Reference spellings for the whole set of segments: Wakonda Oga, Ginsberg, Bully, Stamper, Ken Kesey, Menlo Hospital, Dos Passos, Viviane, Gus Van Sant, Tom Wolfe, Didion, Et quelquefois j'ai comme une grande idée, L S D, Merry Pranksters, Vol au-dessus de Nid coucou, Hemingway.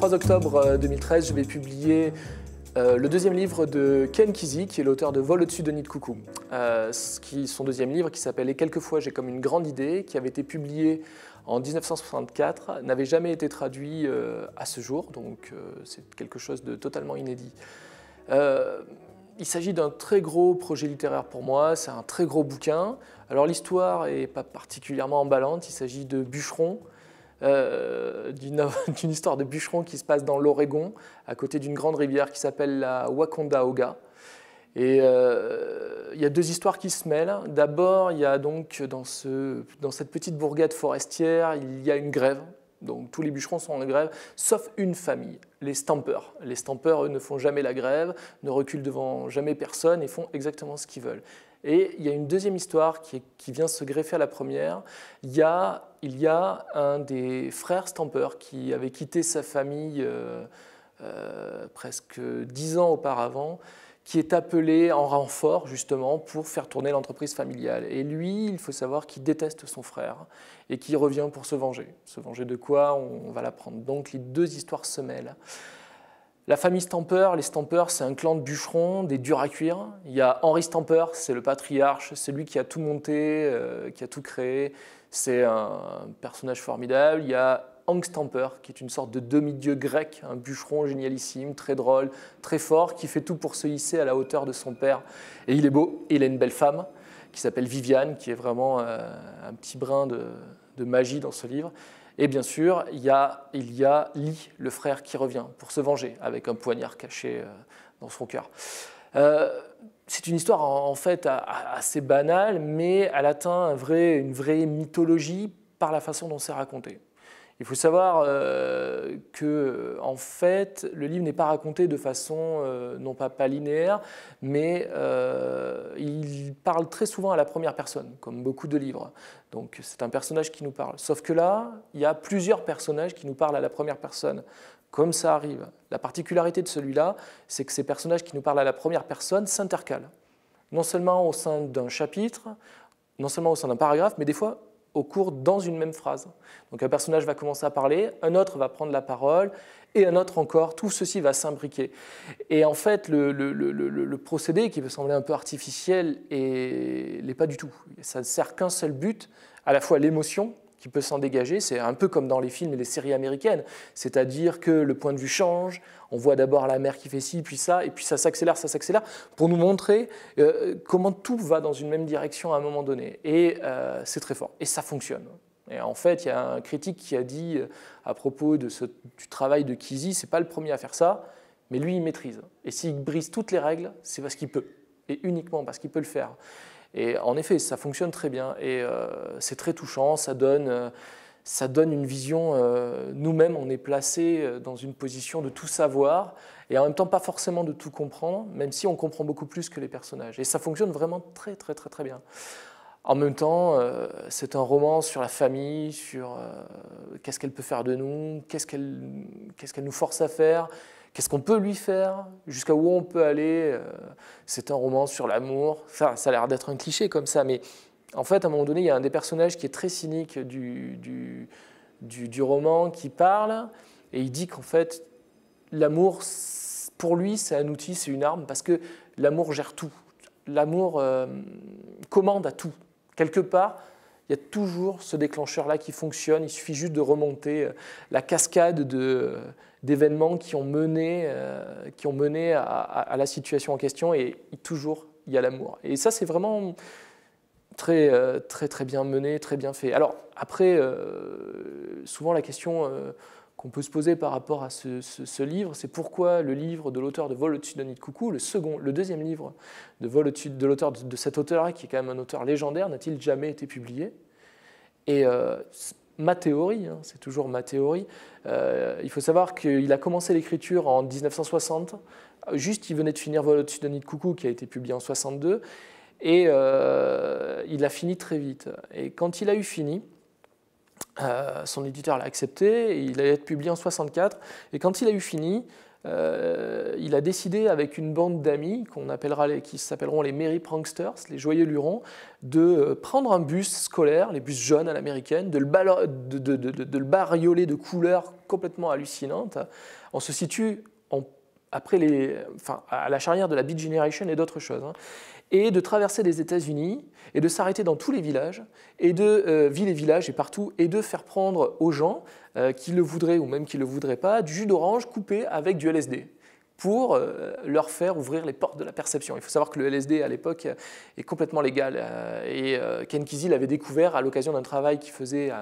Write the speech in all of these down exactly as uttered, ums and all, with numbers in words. trois octobre deux mille treize, je vais publier euh, le deuxième livre de Ken Kesey, qui est l'auteur de Vol au-dessus de Nid coucou. Euh, qui, son deuxième livre, qui s'appelait Quelquefois j'ai comme une grande idée, qui avait été publié en mille neuf cent soixante-quatre, n'avait jamais été traduit euh, à ce jour, donc euh, c'est quelque chose de totalement inédit. Euh, Il s'agit d'un très gros projet littéraire pour moi, c'est un très gros bouquin. Alors l'histoire n'est pas particulièrement emballante, il s'agit de bûcherons, euh, d'une histoire de bûcherons qui se passe dans l'Oregon, à côté d'une grande rivière qui s'appelle la Wakonda Oga. Et euh, il y a deux histoires qui se mêlent. D'abord, il y a donc dans, ce, dans cette petite bourgade forestière, il y a une grève. Donc tous les bûcherons sont en grève, sauf une famille, les Stampers. Les Stampers, eux, ne font jamais la grève, ne reculent devant jamais personne et font exactement ce qu'ils veulent. Et il y a une deuxième histoire qui, est, qui vient se greffer à la première. Il y a, il y a un des frères Stampers qui avait quitté sa famille euh, euh, presque dix ans auparavant, qui est appelé en renfort justement pour faire tourner l'entreprise familiale. Et lui, il faut savoir qu'il déteste son frère et qu'il revient pour se venger. Se venger de quoi? On va l'apprendre. Donc les deux histoires se mêlent. La famille Stamper, les Stamper, c'est un clan de bûcherons, des durs à cuire. Il y a Henry Stamper, c'est le patriarche, c'est lui qui a tout monté, euh, qui a tout créé. C'est un personnage formidable. Il y a Hank Stamper, qui est une sorte de demi-dieu grec, un bûcheron génialissime, très drôle, très fort, qui fait tout pour se hisser à la hauteur de son père. Et il est beau, et il a une belle femme, qui s'appelle Viviane, qui est vraiment euh, un petit brin de, de magie dans ce livre. Et bien sûr, il y a, il y a Lee, le frère, qui revient pour se venger, avec un poignard caché euh, dans son cœur. Euh, C'est une histoire en, en fait assez banale, mais elle atteint un vrai, une vraie mythologie par la façon dont c'est raconté. Il faut savoir euh, que, en fait, le livre n'est pas raconté de façon euh, non pas, pas linéaire, mais euh, il parle très souvent à la première personne, comme beaucoup de livres. Donc c'est un personnage qui nous parle. Sauf que là, il y a plusieurs personnages qui nous parlent à la première personne, comme ça arrive. La particularité de celui-là, c'est que ces personnages qui nous parlent à la première personne s'intercalent, non seulement au sein d'un chapitre, non seulement au sein d'un paragraphe, mais des fois au cours dans une même phrase. Donc un personnage va commencer à parler, un autre va prendre la parole, et un autre encore, tout ceci va s'imbriquer. Et en fait, le, le, le, le, le procédé qui peut sembler un peu artificiel, et l'est pas du tout. Ça ne sert qu'un seul but, à la fois l'émotion qui peut s'en dégager, c'est un peu comme dans les films et les séries américaines, c'est-à-dire que le point de vue change, on voit d'abord la mère qui fait ci, puis ça, et puis ça s'accélère, ça s'accélère, pour nous montrer euh, comment tout va dans une même direction à un moment donné. Et euh, c'est très fort, et ça fonctionne. Et en fait, il y a un critique qui a dit, euh, à propos de ce, du travail de Kesey, c'est pas le premier à faire ça, mais lui, il maîtrise. Et s'il brise toutes les règles, c'est parce qu'il peut, et uniquement parce qu'il peut le faire. Et en effet, ça fonctionne très bien et euh, c'est très touchant, ça donne, euh, ça donne une vision, euh, nous-mêmes on est placés dans une position de tout savoir et en même temps pas forcément de tout comprendre, même si on comprend beaucoup plus que les personnages. Et ça fonctionne vraiment très très très très bien. En même temps, euh, c'est un roman sur la famille, sur euh, qu'est-ce qu'elle peut faire de nous, qu'est-ce qu'elle qu'est-ce qu'elle nous force à faire. Qu'est-ce qu'on peut lui faire? Jusqu'à où on peut aller? C'est un roman sur l'amour. Ça, ça a l'air d'être un cliché comme ça, mais en fait, à un moment donné, il y a un des personnages qui est très cynique du, du, du, du roman qui parle et il dit qu'en fait, l'amour, pour lui, c'est un outil, c'est une arme, parce que l'amour gère tout. L'amour euh, commande à tout. Quelque part, il y a toujours ce déclencheur-là qui fonctionne. Il suffit juste de remonter la cascade de... d'événements qui ont mené, euh, qui ont mené à, à, à la situation en question et, et toujours il y a l'amour. Et ça c'est vraiment très, euh, très, très bien mené, très bien fait. Alors après, euh, souvent la question euh, qu'on peut se poser par rapport à ce, ce, ce livre, c'est pourquoi le livre de l'auteur de Vol au-dessus de Nid coucou, le, second, le deuxième livre de Vol au-dessus de l'auteur de, de cet auteur-là, qui est quand même un auteur légendaire, n'a-t-il jamais été publié? Et euh, ma théorie, hein, c'est toujours ma théorie, euh, il faut savoir qu'il a commencé l'écriture en mille neuf cent soixante, juste il venait de finir Vol au-dessus de Nid coucou qui a été publié en soixante-deux, et euh, il a fini très vite. Et quand il a eu fini, euh, son éditeur l'a accepté, et il allait être publié en soixante-quatre, et quand il a eu fini, Euh, il a décidé avec une bande d'amis qu'on appellera les, qui s'appelleront les Merry Pranksters, les joyeux lurons, de prendre un bus scolaire, les bus jaunes à l'américaine, de, de, de, de, de le barioler de couleurs complètement hallucinantes. On se situe en, après les, enfin, à la charnière de la Beat Generation et d'autres choses, hein, et de traverser les États-Unis et de s'arrêter dans tous les villages, et de euh, villes et villages et partout, et de faire prendre aux gens euh, qui le voudraient ou même qui ne le voudraient pas, du jus d'orange coupé avec du L S D pour euh, leur faire ouvrir les portes de la perception. Il faut savoir que le L S D à l'époque est complètement légal euh, et euh, Ken Kesey l'avait découvert à l'occasion d'un travail qu'il faisait euh,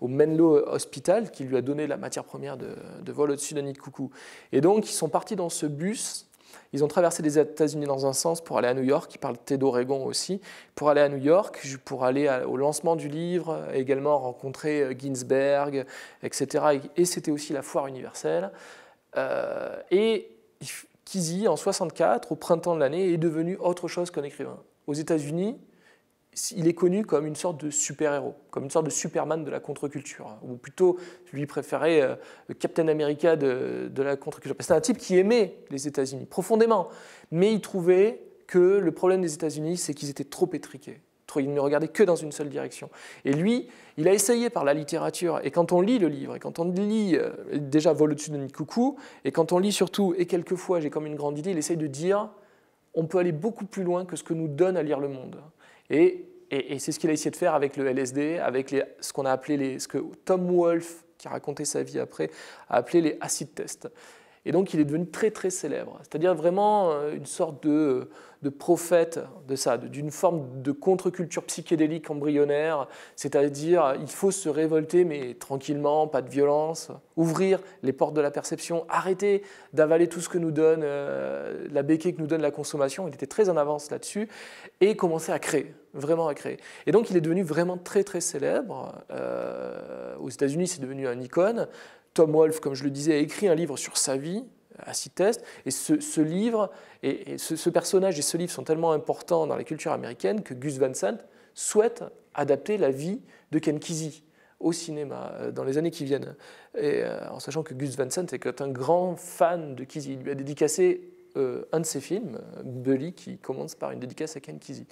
au Menlo Hospital qui lui a donné la matière première de, de Vol au-dessus de Nid coucou. Et donc ils sont partis dans ce bus. Ils ont traversé les États-Unis dans un sens pour aller à New York, ils parlaient d'Oregon aussi, pour aller à New York, pour aller au lancement du livre, également rencontrer Ginsberg, et cetera. Et c'était aussi la foire universelle. Euh, et Kesey, en soixante-quatre, au printemps de l'année, est devenu autre chose qu'un écrivain. Aux États-Unis, il est connu comme une sorte de super-héros, comme une sorte de Superman de la contre-culture, ou plutôt, je lui préférais euh, le Captain America de, de la contre-culture. C'était un type qui aimait les États-Unis profondément, mais il trouvait que le problème des États-Unis, c'est qu'ils étaient trop étriqués. Il ne regardait que dans une seule direction. Et lui, il a essayé par la littérature. Et quand on lit le livre, et quand on lit euh, déjà Vol au-dessus de Nid coucou, et quand on lit surtout, et quelquefois, j'ai comme une grande idée, il essaye de dire, on peut aller beaucoup plus loin que ce que nous donne à lire le monde. Et, et, et c'est ce qu'il a essayé de faire avec le L S D, avec les, ce qu'on a appelé, les, ce que Tom Wolfe, qui a raconté sa vie après, a appelé les acid tests. Et donc il est devenu très très célèbre, c'est-à-dire vraiment une sorte de, de prophète de ça, d'une forme de contre-culture psychédélique embryonnaire, c'est-à-dire il faut se révolter mais tranquillement, pas de violence, ouvrir les portes de la perception, arrêter d'avaler tout ce que nous donne, euh, la béquille que nous donne la consommation, il était très en avance là-dessus, et commencer à créer. Vraiment à créer. Et donc il est devenu vraiment très très célèbre. Euh, aux États-Unis, c'est devenu un icône. Tom Wolfe, comme je le disais, a écrit un livre sur sa vie, Acid Test, et ce, ce livre, et, et ce, ce personnage et ce livre sont tellement importants dans la culture américaine que Gus Van Sant souhaite adapter la vie de Ken Kesey au cinéma dans les années qui viennent. Et, euh, en sachant que Gus Van Sant est un grand fan de Kesey, il lui a dédicacé euh, un de ses films, Bully, qui commence par une dédicace à Ken Kesey.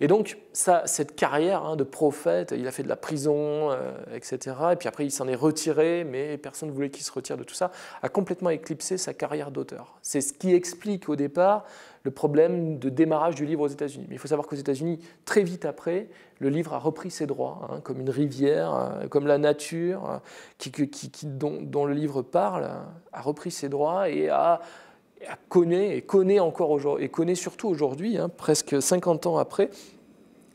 Et donc, ça, cette carrière hein, de prophète, il a fait de la prison, euh, et cetera. Et puis après, il s'en est retiré, mais personne ne voulait qu'il se retire de tout ça, a complètement éclipsé sa carrière d'auteur. C'est ce qui explique au départ le problème de démarrage du livre aux États-Unis. Mais il faut savoir qu'aux États-Unis, très vite après, le livre a repris ses droits, hein, comme une rivière, hein, comme la nature, hein, qui, qui, qui, dont, dont le livre parle, hein, a repris ses droits et a... connaît et connaît encore aujourd'hui, et connaît surtout aujourd'hui, hein, presque cinquante ans après,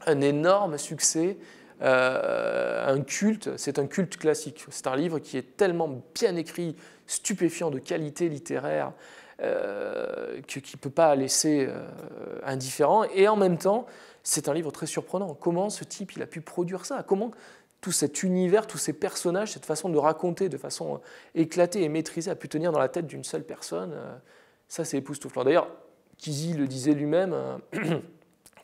un énorme succès, euh, un culte, c'est un culte classique. C'est un livre qui est tellement bien écrit, stupéfiant de qualité littéraire, euh, qui ne peut pas laisser euh, indifférent. Et en même temps, c'est un livre très surprenant. Comment ce type il a pu produire ça? Comment tout cet univers, tous ces personnages, cette façon de raconter de façon éclatée et maîtrisée a pu tenir dans la tête d'une seule personne? Ça, c'est époustouflant. D'ailleurs, Kesey le disait lui-même,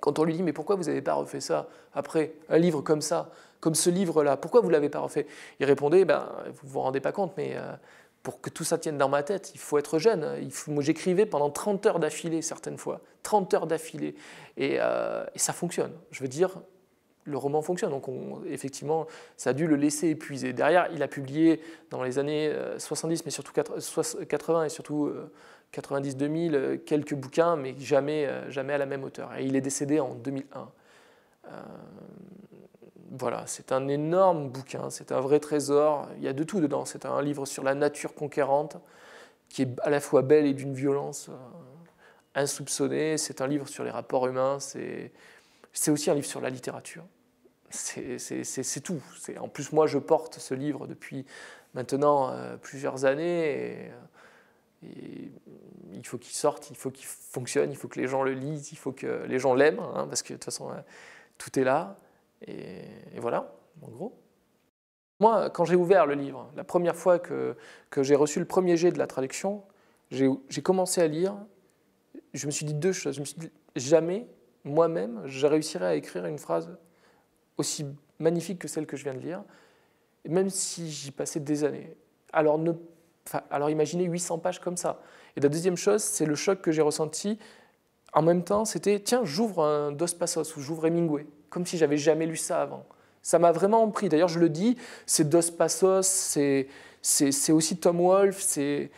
quand on lui dit « Mais pourquoi vous n'avez pas refait ça après un livre comme ça, comme ce livre-là, pourquoi vous ne l'avez pas refait ?» Il répondait ben, « Vous ne vous rendez pas compte, mais pour que tout ça tienne dans ma tête, il faut être jeune. Moi, j'écrivais pendant trente heures d'affilée, certaines fois, trente heures d'affilée. Et, euh, et ça fonctionne. Je veux dire, le roman fonctionne. Donc, on, effectivement, ça a dû le laisser épuiser. Derrière, il a publié dans les années soixante-dix, mais surtout quatre-vingts et surtout... quatre-vingt-dix deux mille, quelques bouquins, mais jamais, jamais à la même hauteur. Et il est décédé en deux mille un. Euh, voilà, c'est un énorme bouquin, c'est un vrai trésor. Il y a de tout dedans. C'est un livre sur la nature conquérante, qui est à la fois belle et d'une violence euh, insoupçonnée. C'est un livre sur les rapports humains. C'est aussi un livre sur la littérature. C'est tout. En plus, moi, je porte ce livre depuis maintenant euh, plusieurs années. Et, Et il faut qu'il sorte, il faut qu'il fonctionne, il faut que les gens le lisent, il faut que les gens l'aiment, hein, parce que de toute façon, tout est là. Et, et voilà, en gros. Moi, quand j'ai ouvert le livre, la première fois que, que j'ai reçu le premier jet de la traduction, j'ai commencé à lire, je me suis dit deux choses. Je me suis dit, jamais, moi-même, je réussirai à écrire une phrase aussi magnifique que celle que je viens de lire, même si j'y passais des années. Alors, ne Enfin, alors imaginez huit cents pages comme ça. Et la deuxième chose, c'est le choc que j'ai ressenti. En même temps, c'était, tiens, j'ouvre un Dos Passos ou j'ouvre Hemingway, comme si j'avais jamais lu ça avant. Ça m'a vraiment pris. D'ailleurs, je le dis, c'est Dos Passos, c'est aussi Tom Wolfe, c'est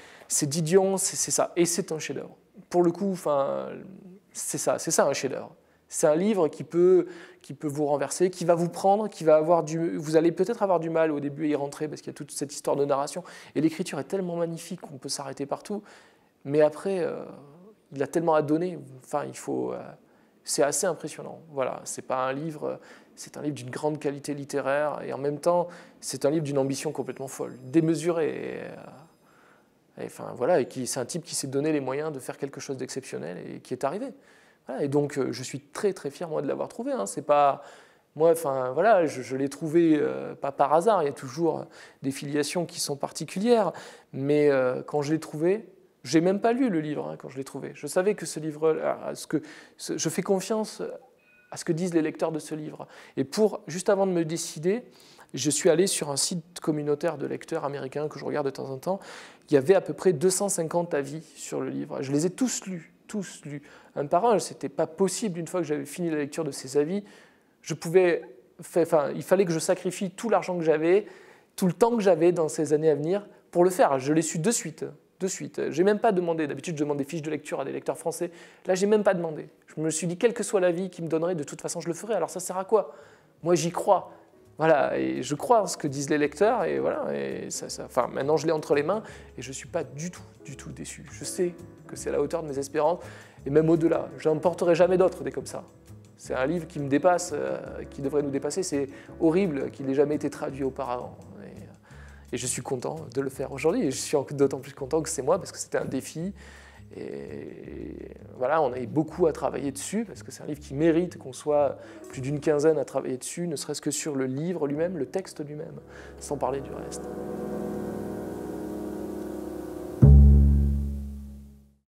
Didion, c'est ça. Et c'est un chef-d'œuvre. Pour le coup, enfin, c'est ça, c'est ça un chef-d'œuvre. C'est un livre qui peut, qui peut vous renverser, qui va vous prendre, qui va avoir du... Vous allez peut-être avoir du mal au début à y rentrer parce qu'il y a toute cette histoire de narration. Et l'écriture est tellement magnifique qu'on peut s'arrêter partout. Mais après, euh, il a tellement à donner. Enfin, il faut... Euh, c'est assez impressionnant. Voilà, c'est pas un livre... C'est un livre d'une grande qualité littéraire et en même temps, c'est un livre d'une ambition complètement folle, démesurée. Et, euh, et, enfin, voilà, et c'est un type qui s'est donné les moyens de faire quelque chose d'exceptionnel et qui est arrivé. Voilà, et donc, euh, je suis très, très fier, moi, de l'avoir trouvé. Hein. C'est pas... Moi, enfin, voilà, je, je l'ai trouvé euh, pas par hasard. Il y a toujours des filiations qui sont particulières. Mais euh, quand je l'ai trouvé, j'ai même pas lu le livre hein, quand je l'ai trouvé. Je savais que ce livre... Ah, ce que, ce, je fais confiance à ce que disent les lecteurs de ce livre. Et pour, juste avant de me décider, je suis allé sur un site communautaire de lecteurs américains que je regarde de temps en temps. Il y avait à peu près deux cent cinquante avis sur le livre. Je les ai tous lus. tous lus, un par un, c'était pas possible. Une fois que j'avais fini la lecture de ces avis, je pouvais, faire, enfin, il fallait que je sacrifie tout l'argent que j'avais, tout le temps que j'avais dans ces années à venir pour le faire. Je l'ai su de suite, de suite. J'ai même pas demandé. D'habitude, je demande des fiches de lecture à des lecteurs français. Là, j'ai même pas demandé. Je me suis dit, quel que soit l'avis qu'ils me donneraient, de toute façon, je le ferai. Alors ça sert à quoi? Moi, j'y crois. Voilà, et je crois en ce que disent les lecteurs, et voilà, et ça, ça, enfin, maintenant je l'ai entre les mains, et je ne suis pas du tout, du tout déçu. Je sais que c'est à la hauteur de mes espérances, et même au-delà. Je n'en porterai jamais d'autres des comme ça. C'est un livre qui me dépasse, euh, qui devrait nous dépasser. C'est horrible qu'il n'ait jamais été traduit auparavant. Et, euh, et je suis content de le faire aujourd'hui, et je suis d'autant plus content que c'est moi, parce que c'était un défi. Et voilà, on a eu beaucoup à travailler dessus, parce que c'est un livre qui mérite qu'on soit plus d'une quinzaine à travailler dessus, ne serait-ce que sur le livre lui-même, le texte lui-même, sans parler du reste.